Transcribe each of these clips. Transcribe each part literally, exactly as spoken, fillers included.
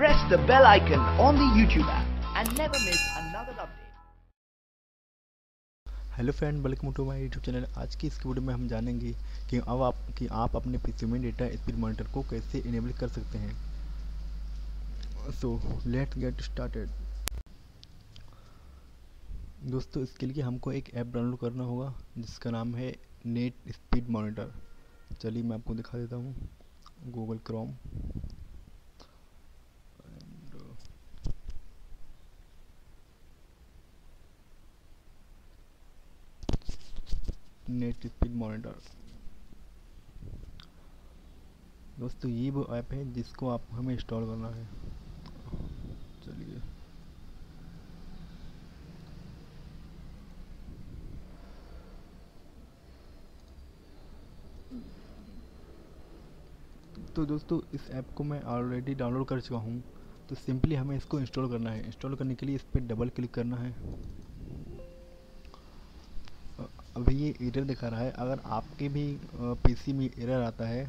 Press the bell icon on the YouTube app and never miss another update. Hello friend, welcome to my YouTube channel. आज की इस video में हम जानेंगे कि अब आप कि आप अपने पीसी में डेटा स्पीड मॉनिटर को कैसे इनेबल कर सकते हैं। So let's get started. दोस्तों, इसके लिए हमको एक ऐप डाउनलोड करना होगा जिसका नाम है नेट स्पीड मॉनिटर। चलिए मैं आपको दिखा देता हूँ। Google Chrome, net speed monitor. दोस्तों, ये वो ऐप है जिसको आप हमें इंस्टॉल करना है। चलिए तो दोस्तों, इस ऐप को मैं ऑलरेडी डाउनलोड कर चुका हूँ, तो सिंपली हमें इसको इंस्टॉल करना है। इंस्टॉल करने के लिए इस पर डबल क्लिक करना है। अभी ये एरर दिखा रहा है। अगर आपके भी पीसी में एरर आता है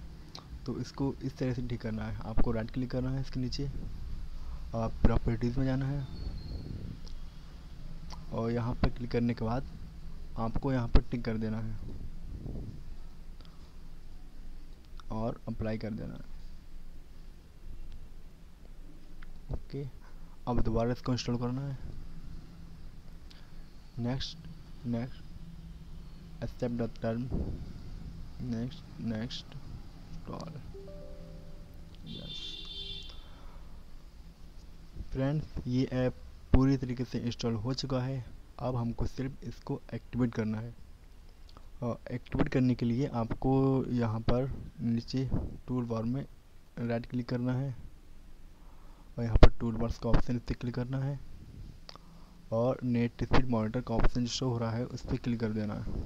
तो इसको इस तरह से ठीक करना है। आपको राइट क्लिक करना है इसके नीचे और प्रॉपर्टीज़ में जाना है और यहाँ पर क्लिक करने के बाद आपको यहाँ पर टिक कर देना है और अप्लाई कर देना है। ओके, अब दोबारा इसको इंस्टॉल करना है। Next, next, accept the term, next, next, install, yes. Friends, ये ऐप पूरी तरीके से इंस्टॉल हो चुका है। अब हमको सिर्फ इसको एक्टिवेट करना है। एक्टिवेट करने के लिए आपको यहाँ पर नीचे टूल बार में राइट क्लिक करना है और यहाँ पर टूल बार्स का ऑप्शन इस पर क्लिक करना है और नेट स्पीड मॉनिटर का ऑप्शन शो हो रहा है उस पर क्लिक कर देना है।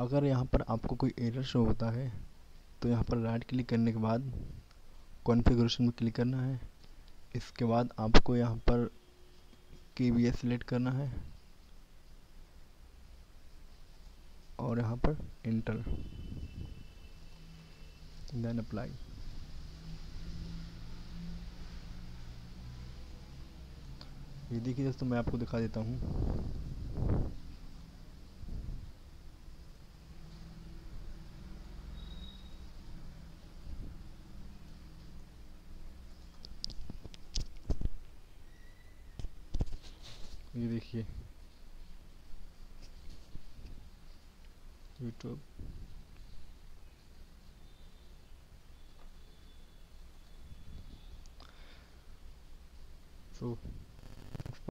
अगर यहाँ पर आपको कोई एरर शो होता है तो यहाँ पर राइट क्लिक करने के बाद कॉन्फ़िगरेशन में क्लिक करना है। इसके बाद आपको यहाँ पर के बी एस सेलेक्ट करना है और यहाँ पर इंटर, देन अप्लाई। ये देखिए दोस्तों, मैं आपको दिखा देता हूँ। ये देखिए यूट्यूब, तो